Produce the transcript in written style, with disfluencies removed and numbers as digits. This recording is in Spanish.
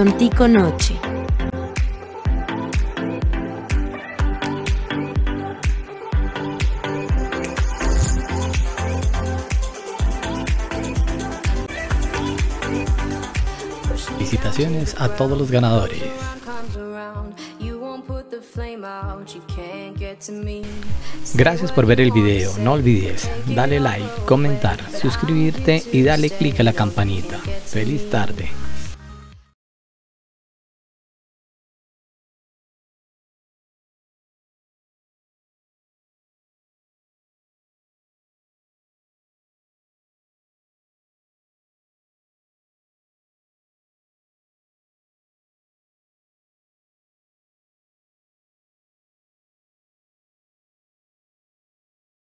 Chontico noche. Felicitaciones a todos los ganadores. Gracias por ver el video, no olvides darle like, comentar, suscribirte y darle clic a la campanita. Feliz tarde.